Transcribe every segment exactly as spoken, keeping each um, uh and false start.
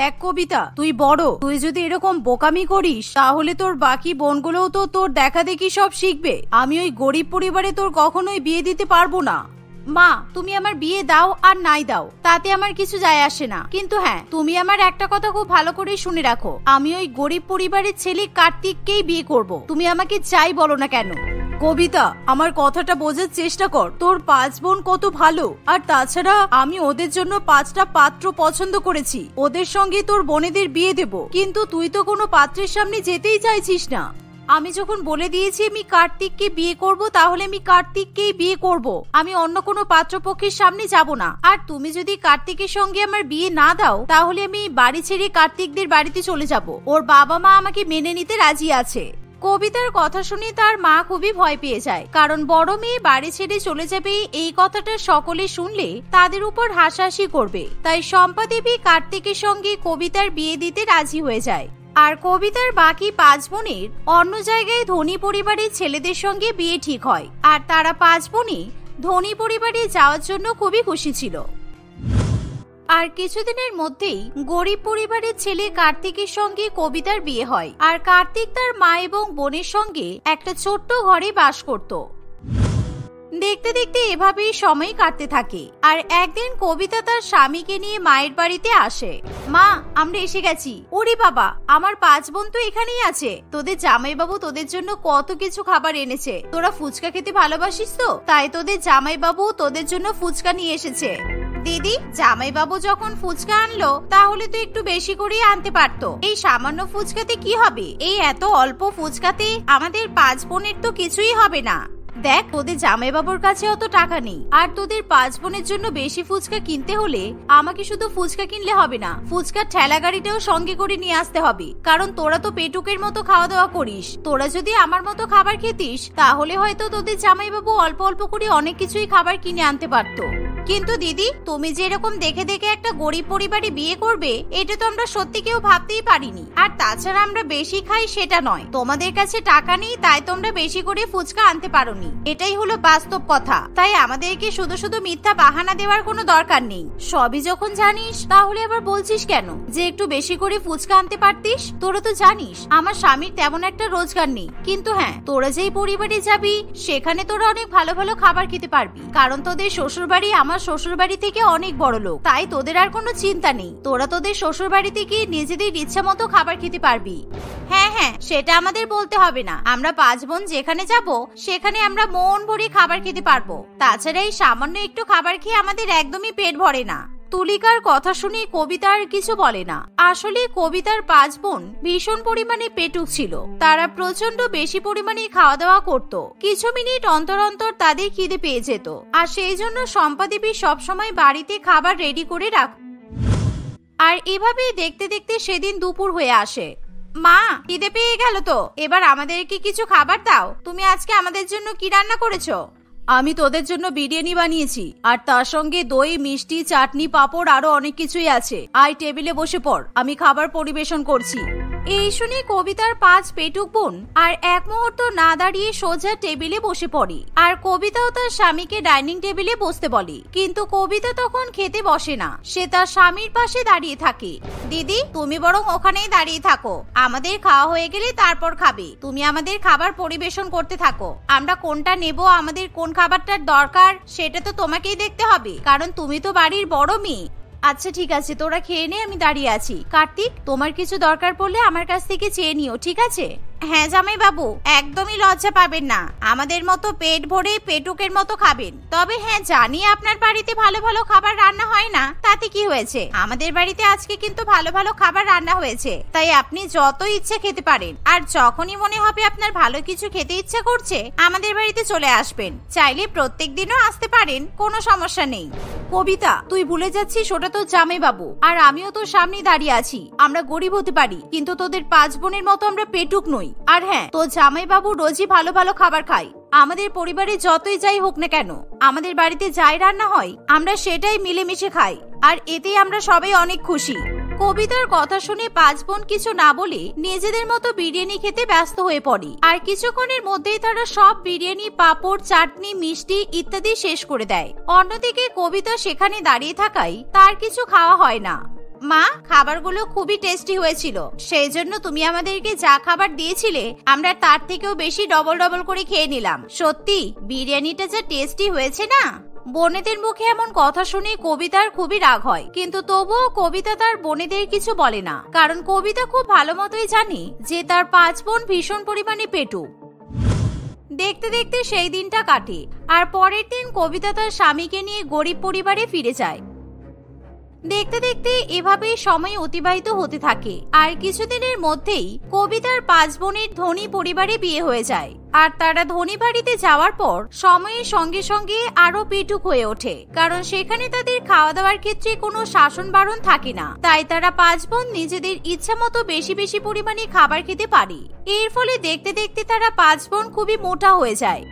দেখ কবিতা, তুই বড়, তুই যদি এরকম বোকামি করিস তাহলে তোর বাকি বোনগুলোও তো তোর দেখা দেখি সব শিখবে। আমি ওই গরিব পরিবারে তোর কখনোই বিয়ে দিতে পারবো না। মা, তুমি আমার বিয়ে দাও আর নাই দাও তাতে আমার কিছু যায় আসে না, কিন্তু হ্যাঁ, তুমি আমার একটা কথা খুব ভালো করে শুনে রাখো, আমি ওই গরিব পরিবারের ছেলে কার্তিককেই বিয়ে করব। তুমি আমাকে চাই বলো না কেন? কবিতা, আমার কথাটা বোঝার চেষ্টা কর। তোর পাঁচ বোন কত ভালো, আর তাছাড়া আমি ওদের জন্য পাঁচটা পাত্র পছন্দ করেছি, ওদের সঙ্গে তোর বোনেদের বিয়ে দেব। কিন্তু তুই তো কোনো পাত্রের সামনে যেতেই চাইছিস না। আমি যখন বলে দিয়েছি আমি কার্তিককে বিয়ে করব, তাহলে আমি কার্তিককেই বিয়ে করব। আমি অন্য কোনো পাত্রপক্ষের সামনে যাব না। আর তুমি যদি কার্তিকের সঙ্গে আমার বিয়ে না দাও তাহলে আমি বাড়ি ছেড়ে কার্তিকদের বাড়িতে চলে যাব। ওর বাবা মা আমাকে মেনে নিতে রাজি আছে। কবিতার কথা শুনে তার মা খুবই ভয় পেয়ে যায়, কারণ বড় মেয়ে বাড়ি ছেড়ে চলে যাবে এই কথাটা সকলে শুনলে তাদের উপর হাসাহাসি করবে। তাই শম্পা দেবী কার্তিকের সঙ্গে কবিতার বিয়ে দিতে রাজি হয়ে যায়। আর কবিতার বাকি পাঁচ বোনের অন্য জায়গায় ধনী পরিবারের ছেলেদের সঙ্গে বিয়ে ঠিক হয়, আর তারা পাঁচ বোনই ধনী পরিবারে যাওয়ার জন্য খুবই খুশি ছিল। আর কিছুদিনের মধ্যেই গরিব পরিবারের ছেলে কার্তিকের সঙ্গে কবিতার বিয়ে হয়। আর কার্তিক তার মা এবং বোনের সঙ্গে একটা ছোট্ট ঘরে বাস করত। দেখতে দেখতে এভাবেই সময় কাটতে থাকে। আর একদিন কবিতা তার স্বামীকে নিয়ে মায়ের বাড়িতে আসে। মা, আমরা এসে গেছি। ওরে বাবা, আমার পাঁচ বোন তো এখানেই আছে। তোদের জামাইবাবু তোদের জন্য কত কিছু খাবার এনেছে। তোরা ফুচকা খেতে ভালোবাসিস তো, তাই তোদের জামাইবাবু তোদের জন্য ফুচকা নিয়ে এসেছে। দিদি, জামাইবাবু যখন ফুচকা আনলো তাহলে তো একটু বেশি করে আনতে পারতো। এই সামান্য ফুচকাতে কি হবে? এই এত অল্প ফুচকাতে আমাদের পাঁচ বোনের তো কিছুই হবে না। দেখ, তোদের জামাইবাবুর কাছে অত টাকা নেই, আর তোদের পাঁচ বোনের জন্য বেশি ফুচকা কিনতে হলে আমাকে শুধু ফুচকা কিনলে হবে না, ফুচকার ঠেলা গাড়িটাও সঙ্গে করে নিয়ে আসতে হবে। কারণ তোরা তো পেটুকের মতো খাওয়া দাওয়া করিস। তোরা যদি আমার মতো খাবার খেতিস তাহলে হয়তো তোদের জামাইবাবু অল্প অল্প করে অনেক কিছুই খাবার কিনে আনতে পারতো। কিন্তু দিদি, তুমি যে এরকম দেখে দেখে একটা গরিব পরিবারে বিয়ে করবে এটা তো আমরা সত্যি কেউ ভাবতেই পারিনি। আর তাছাড়া আমরা বেশি খাই সেটা নয়, তোমাদের কাছে টাকা নেই তাই তোমরা বেশি করে ফুচকা আনতে পারোনি, এটাই হলো বাস্তব কথা। তাই আমাদেরকে শুধু শুধু মিথ্যা বাহানা দেওয়ার কোনো দরকার নেই। সবই যখন জানিস তাহলে আবার বলছিস কেন যে একটু বেশি করে ফুচকা আনতে পারতিস? তোরা তো জানিস আমার স্বামীর তেমন একটা রোজগার নেই, কিন্তু হ্যাঁ, তোরা যেই পরিবারে যাবি সেখানে তোরা অনেক ভালো ভালো খাবার খেতে পারবি, কারণ তোদের শ্বশুর বাড়ি আমার শ্বশুর বাড়ি থেকে অনেক বড় লোক, তাই তোদের আর কোনো চিন্তা নেই। তোরা তোদের শ্বশুর বাড়িতে গিয়ে নিজেদের ইচ্ছা মতো খাবার খেতে পারবি। হ্যাঁ হ্যাঁ, সেটা আমাদের বলতে হবে না। আমরা পাঁচ বোন যেখানে যাব সেখানে আমরা মন ভরে খাবার খেতে পারবো। তাছাড়া এই সামান্য একটু খাবার খেয়ে আমাদের একদমই পেট ভরে না। তুলিকার কথা শুনে কবিতা আর কিছু বলে না। আসলে কবিতার পাঁচ বোন ভীষণ পরিমাণে পেটুক ছিল। তারা প্রচন্ড বেশি পরিমাণে খাওয়া দাওয়া করত। কিছু মিনিট অন্তর অন্তর তাদের খিদে পেয়ে যেত, আর সেই জন্য শম্পা দেবী সবসময় বাড়িতে খাবার রেডি করে রাখত। আর এভাবেই দেখতে দেখতে সেদিন দুপুর হয়ে আসে। মা, খিদে পেয়ে গেল তো, এবার আমাদেরকে কিছু খাবার দাও। তুমি আজকে আমাদের জন্য কি রান্না করেছো? আমি তোদের জন্য বিরিয়ানি বানিয়েছি, আর তার সঙ্গে দই, মিষ্টি, চাটনি, পাপড় আরো অনেক কিছুই আছে। আয় টেবিলে বসে পড়, আমি খাবার পরিবেশন করছি। এই শুনে কবিতার পাঁচ পেটুক বোন আর এক মুহূর্ত না দাঁড়িয়ে সোজা টেবিলে বসে পড়ে। আর কবিতাও তার স্বামীকে ডাইনিং টেবিলে বসতে বলে, কিন্তু কবিতা তখন খেতে বসে না, সে তার স্বামীর পাশে দাঁড়িয়ে থাকে। দিদি, তুমি বরং ওখানেই দাঁড়িয়ে থাকো, আমাদের খাওয়া হয়ে গেলে তারপর খাবে। তুমি আমাদের খাবার পরিবেশন করতে থাকো। আমরা কোনটা নেব, আমাদের কোন খাবারটার দরকার সেটা তো তোমাকেই দেখতে হবে, কারণ তুমি তো বাড়ির বড় মেয়ে। আচ্ছা ঠিক আছে, তোরা খেয়ে নে, আমি দাঁড়িয়ে আছি। কার্তিক, তোমার কিছু দরকার পড়লে আমার কাছ থেকে চেয়ে নিও, ঠিক আছে? হ্যাঁ জামাই বাবু, একদমই লজ্জা পাবেন না, আমাদের মতো পেট ভরে পেটুকের মতো খাবেন। তবে হ্যাঁ, জানি আপনার বাড়িতে ভালো ভালো খাবার রান্না হয় না, তাতে কি হয়েছে? আমাদের বাড়িতে আজকে কিন্তু ভালো ভালো খাবার রান্না হয়েছে, তাই আপনি যত ইচ্ছে খেতে পারেন। আর যখনই মনে হবে আপনার ভালো কিছু খেতে ইচ্ছা করছে, আমাদের বাড়িতে চলে আসবেন। চাইলে প্রত্যেক দিনও আসতে পারেন, কোনো সমস্যা নেই। কবিতা, তুই ভুলে যাচ্ছিস ওটা তো জামাই বাবু, আর আমিও তোর সামনে দাঁড়িয়ে আছি। আমরা গরিব হতে পারি, কিন্তু তোদের পাঁচ বোনের মতো আমরা পেটুক নই। আর হ্যাঁ, তো জামাই বাবু রোজই ভালো ভালো খাবার খায়। আমাদের পরিবারে যতই যাই হোক না কেন, আমাদের বাড়িতে যাই রান্না হয় আমরা সেটাই মিলেমিশে খাই, আর এতে আমরা সবাই অনেক খুশি। কবিতার কথা শুনে পাঁচ বোন কিছু না বলে নিজেদের মতো বিরিয়ানি খেতে ব্যস্ত হয়ে পড়ে। আর কিছুক্ষণের মধ্যেই তারা সব বিরিয়ানি, পাপড়, চাটনি, মিষ্টি ইত্যাদি শেষ করে দেয়। অন্যদিকে কবিতা সেখানে দাঁড়িয়ে থাকায় তার কিছু খাওয়া হয় না। মা, খাবারগুলো খুবই টেস্টি হয়েছিল, সেই জন্য তুমি আমাদেরকে যা খাবার দিয়েছিলে আমরা তার থেকেও বেশি ডবল ডবল করে খেয়ে নিলাম। সত্যি বিরিয়ানিটা যা টেস্টি হয়েছে না। বোনেদের মুখে এমন কথা শুনে কবিতার খুবই রাগ হয়, কিন্তু তবুও কবিতা তার বোনেদের কিছু বলে না, কারণ কবিতা খুব ভালো মতোই জানে যে তার পাঁচ বোন ভীষণ পরিমাণে পেটু। দেখতে দেখতে সেই দিনটা কাটে, আর পরের দিন কবিতা তার স্বামীকে নিয়ে গরিব পরিবারে ফিরে যায়। দেখতে দেখতে এভাবেই সময় অতিবাহিত হতে থাকে, আর কিছুদিনের মধ্যেই কবিতার পাঁচ বোনের ধনী পরিবারে বিয়ে হয়ে যায়। আর তারা ধনী বাড়িতে যাওয়ার পর সময়ের সঙ্গে সঙ্গে আরো পেটুক হয়ে ওঠে, কারণ সেখানে তাদের খাওয়া দাওয়ার ক্ষেত্রে কোনো শাসন বারণ থাকে না, তাই তারা পাঁচ বোন নিজেদের ইচ্ছা মতো বেশি বেশি পরিমাণে খাবার খেতে পারে। এর ফলে দেখতে দেখতে তারা পাঁচ বোন খুবই মোটা হয়ে যায়।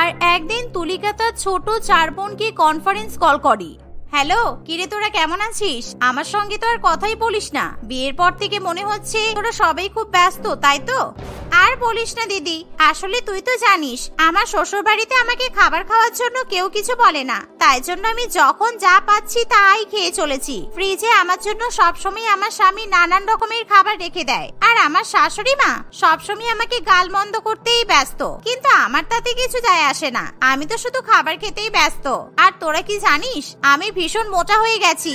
আর একদিন তুলিকা তার ছোট চার বোনকে কনফারেন্স কল করে, হ্যালো, কিরে তোরা কেমন আছিস? আমার সঙ্গে তো আর কথাই বলিস না, বিয়ের পর থেকে মনে হচ্ছে তোরা সবাই খুব ব্যস্ত, তাই তো? আর বলিস না দিদি, আসলে তুই তো জানিস আমার শ্বশুর বাড়িতে আমাকে খাবার খাওয়ার জন্য কেউ কিছু বলে না, তাই জন্য আমি যখন যা পাচ্ছি তাই খেয়ে চলেছি। ফ্রিজে আমার জন্য সবসময় আমার স্বামী নানান রকমের খাবার রেখে দেয়, আর আমার শাশুড়ি মা সবসময় আমাকে গালমন্দ করতেই ব্যস্ত, কিন্তু আমার তাতে কিছু যায় আসে না, আমি তো শুধু খাবার খেতেই ব্যস্ত। আর তোরা কি জানিস আমি ভীষণ মোটা হয়ে গেছি।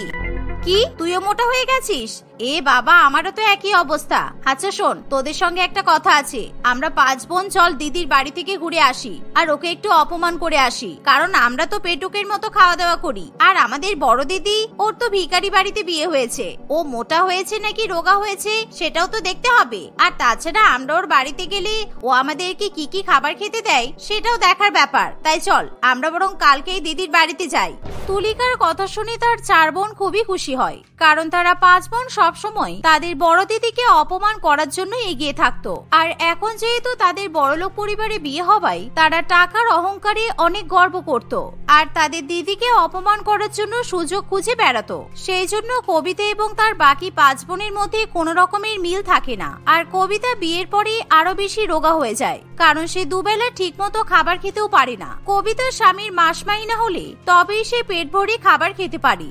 কি, তুইও মোটা হয়ে গেছিস? এ বাবা, আমারও তো একই অবস্থা। আচ্ছা শোন, তোদের সঙ্গে একটা কথা আছে, আমরা পাঁচ বোন চল দিদির বাড়ি থেকে ঘুরে আসি, আর ওকে একটু অপমান করে আসি, কারণ আমরা তো পেটুকের মতো খাওয়া দাওয়া করি। আর আমাদের বড় দিদি, ওর তো ভিখারি বাড়িতে বিয়ে হয়েছে, ও মোটা হয়েছে নাকি রোগা হয়েছে সেটাও তো দেখতে হবে। আর তাছাড়া আমরা ওর বাড়িতে গেলে ও আমাদেরকে কি কি খাবার খেতে দেয় সেটাও দেখার ব্যাপার, তাই চল আমরা বরং কালকেই দিদির বাড়িতে যাই। তুলিকার কথা শুনে তার চার বোন খুবই খুশি হয়, কারণ তারা পাঁচ বোন সবসময় তাদের বড় দিদিকে অপমান করার জন্য এগিয়ে থাকতো, আর এখন যেহেতু তাদের বড়লোক পরিবারে বিয়ে হওয়ায় তারা টাকার অহংকারে অনেক গর্ব করত, আর তাদের দিদিকে অপমান করার জন্য সুযোগ খুঁজে বেড়াতো। সেই জন্য কবিতা এবং তার বাকি পাঁচ বোনের মধ্যে কোনো রকমের মিল থাকে না, আর কবিতা বিয়ের পরে আরো বেশি রোগা হয়ে যায়, কারণ সে দুবেলা ঠিক মতো খাবার খেতেও পারে না। কবিতার স্বামীর মাসমাই না হলে তবেই সে পেট ভরে খাবার খেতে পারে।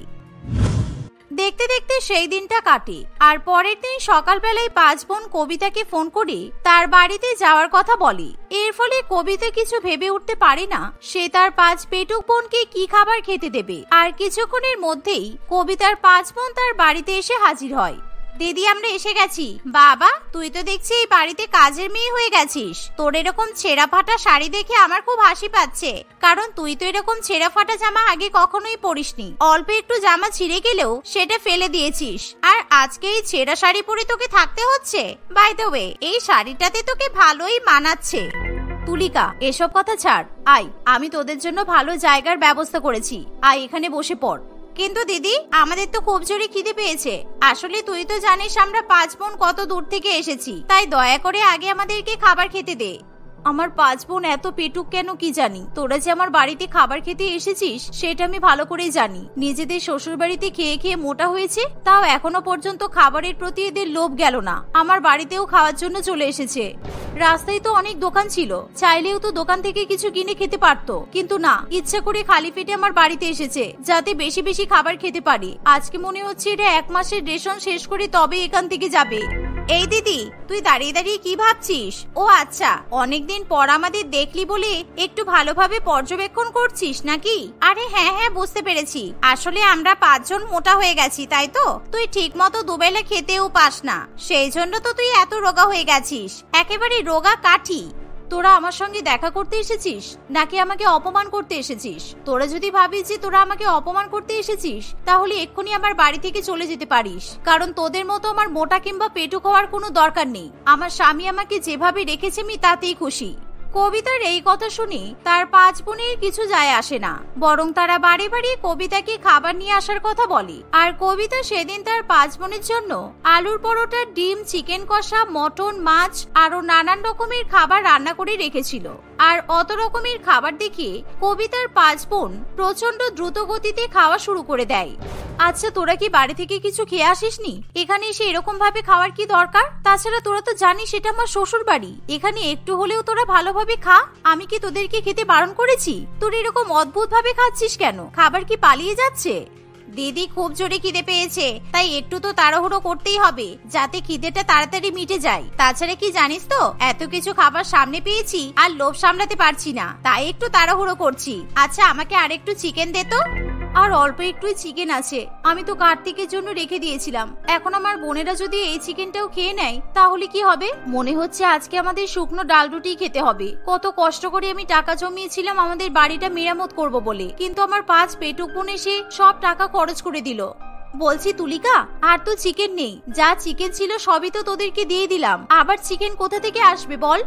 দেখতে দেখতে সেই দিনটা কাটে, আর পরের দিন সকালবেলায় পাঁচ বোন কবিতাকে ফোন করে তার বাড়িতে যাওয়ার কথা বলে। এর ফলে কবিতা কিছু ভেবে উঠতে পারে না সে তার পাঁচ পেটুক বোনকে কি খাবার খেতে দেবে। আর কিছুক্ষণের মধ্যেই কবিতার পাঁচ বোন তার বাড়িতে এসে হাজির হয়। দিদি, আমরা এসে গেছি। বাবা, তুই তো দেখছি এই বাড়িতে কাজের মেয়ে হয়ে গেছিস, তোর এরকম ছেঁড়া ফাটা শাড়ি দেখে আমার খুব হাসি পাচ্ছে, কারণ তুই তো এরকম ছেঁড়া ফাটা জামা আগে কখনোই পরিসনি। অল্প একটু জামা ছিঁড়ে গেলেও সেটা ফেলে দিয়েছিস, আর আজকে এই ছেঁড়া শাড়ি পরে তোকে থাকতে হচ্ছে। বাই দ্য ওয়ে, এই শাড়িটাতে তোকে ভালোই মানাচ্ছে। তুলিকা, এসব কথা ছাড়, আয় আমি তোদের জন্য ভালো জায়গার ব্যবস্থা করেছি, আয় এখানে বসে পড়। কিন্তু দিদি, আমাদের তো খুব জোরে খিদে পেয়েছে। আসলে তুই তো জানিস আমরা পাঁচ বোন কত দূর থেকে এসেছি, তাই দয়া করে আগে আমাদেরকে খাবার খেতে দে। আমার পাঁচ বোন এত পেটুক কেন কি জানি। তোরা যে আমার বাড়িতে খাবার খেতে এসেছিস সেটা আমি ভালো করেই জানি, নিজেদের শ্বশুর বাড়িতে খেয়ে খেয়ে মোটা হয়েছে, তাও এখনো পর্যন্ত খাবারের প্রতি এদের লোভ গেল না, আমার বাড়িতেও খাওয়ার জন্য চলে এসেছে। রাস্তায় তো অনেক দোকান ছিল, চাইলেও তো দোকান থেকে কিছু কিনে খেতে পারতো, কিন্তু না, ইচ্ছা করে খালি পেটে আমার বাড়িতে এসেছে যাতে বেশি বেশি খাবার খেতে পারি। আজকে মনে হচ্ছে এটা এক মাসের রেশন শেষ করে তবে এখান থেকে যাবে। এই দিদি, তুই দাঁড়িয়ে দাঁড়িয়ে কি ভাবছিস? ও আচ্ছা, অনেকদিন পর আমাদের দেখলি বলে একটু ভালোভাবে পর্যবেক্ষণ করছিস নাকি? আরে হ্যাঁ হ্যাঁ, বুঝতে পেরেছি। আসলে আমরা পাঁচজন মোটা হয়ে গেছি, তাই তো? তুই ঠিক মতো দুবেলা খেতেও পাস না, সেই জন্য তো তুই এত রোগা হয়ে গেছিস, একেবারে রোগা কাঠি। তোরা আমার সঙ্গে দেখা করতে এসেছিস নাকি আমাকে অপমান করতে এসেছিস? তোরা যদি ভাবিস যে তোরা আমাকে অপমান করতে এসেছিস, তাহলে এক্ষুনি আমার বাড়ি থেকে চলে যেতে পারিস, কারণ তোদের মতো আমার মোটা কিংবা পেটুক হওয়ার কোনো দরকার নেই। আমার স্বামী আমাকে যেভাবে রেখেছে আমি তাতেই খুশি। কবিতার এই কথা শুনে তার পাঁচ বোনের কিছু যায় আসে না, বরং তারা বাড়ি বাড়ি কবিতাকে খাবার নিয়ে আসার কথা বলে। আর কবিতা সেদিন তার পাঁচ বোনের জন্য আলুর পরোটা, ডিম, চিকেন কষা, মটন, মাছ আরো নানান রকমের খাবার রান্না করে রেখেছিল। আর অত রকমের খাবার দেখে কবিতার পাঁচ বোন প্রচন্ড দ্রুত গতিতে খাওয়া শুরু করে দেয়। আচ্ছা, তোরা কি বাড়ি থেকে কিছু খেয়ে আসিসনি? এখানে এসে এরকম ভাবে খাওয়ার কি দরকার? তাছাড়া তোরা তো জানিস এটা আমার শ্বশুর বাড়ি, এখানে একটু হলেও তোরা ভালোভাবে খা। আমি কি তোদেরকে খেতে বারণ করেছি? তোরা এরকম অদ্ভুত ভাবে খাচ্ছিস কেন? খাবার কি পালিয়ে যাচ্ছে? দিদি খুব জোরে খিদে পেয়েছে, তাই একটু তো তাড়াহুড়ো করতেই হবে যাতে খিদেটা তাড়াতাড়ি মিটে যায়। তাছাড়া কি জানিস তো, এত কিছু খাবার সামনে পেয়েছি আর লোভ সামলাতে পারছি না, তাই একটু তাড়াহুড়ো করছি। আচ্ছা আমাকে আর একটু চিকেন দে তো। আর অল্প একটু চিকেন আছে, আমি তো কার্তিকের জন্য রেখে দিয়েছিলাম। এখন আমার বোনেরা যদি এই চিকেনটাও খেয়ে নেয় তাহলে কি হবে? মনে হচ্ছে আজকে আমাদের শুকনো ডাল রুটি খেতে হবে। কত কষ্ট করে আমি টাকা জমিয়েছিলাম আমাদের বাড়িটা মেরামত করব বলে, কিন্তু আমার পাঁচ পেটুক বোন এসে সব টাকা খরচ করে দিল। বলছি তুলিকা, আর তো চিকেন নেই, যা চিকেন ছিল সবই তো তোদেরকে দিয়ে দিলাম, আবার চিকেন কোথা থেকে আসবে বল?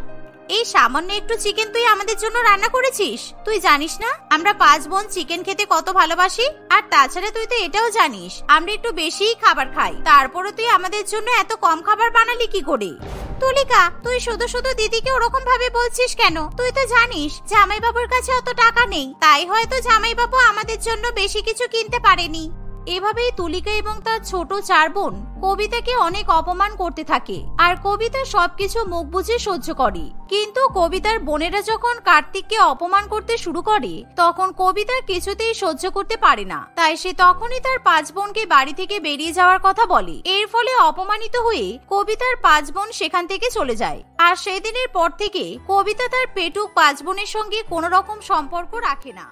এই সামান্য একটু চিকেন তুই আমাদের জন্য রান্না করেছিস? তুই জানিস না আমরা পাঁচ বোন চিকেন খেতে কত ভালোবাসি, আর তাছাড়া তুই তো এটাও জানিস আমরা একটু বেশিই খাবার খাই, তারপরে তুই আমাদের জন্য এত কম খাবার বানালি কি করে? তুলিকা, তুই শুধু শুধু দিদিকে ওরকম ভাবে বলছিস কেন? তুই তো জানিস জামাই বাবুর কাছে অত টাকা নেই, তাই হয়তো জামাই বাবু আমাদের জন্য বেশি কিছু কিনতে পারেনি। এভাবেই তুলিকা এবং তার ছোট চার বোন কবিতাকে অনেক অপমান করতে থাকে, আর কবিতা সবকিছু মুখ বুজে সহ্য করে। কিন্তু কবিতার বোনেরা যখন কার্তিককে অপমান করতে শুরু করে তখন কবিতা কিছুতেই সহ্য করতে পারে না, তাই সে তখনই তার পাঁচ বোনকে বাড়ি থেকে বেরিয়ে যাওয়ার কথা বলে। এর ফলে অপমানিত হয়ে কবিতার পাঁচ বোন সেখান থেকে চলে যায়, আর সেদিনের পর থেকে কবিতা তার পেটুক পাঁচ বোনের সঙ্গে কোনো রকম সম্পর্ক রাখে না।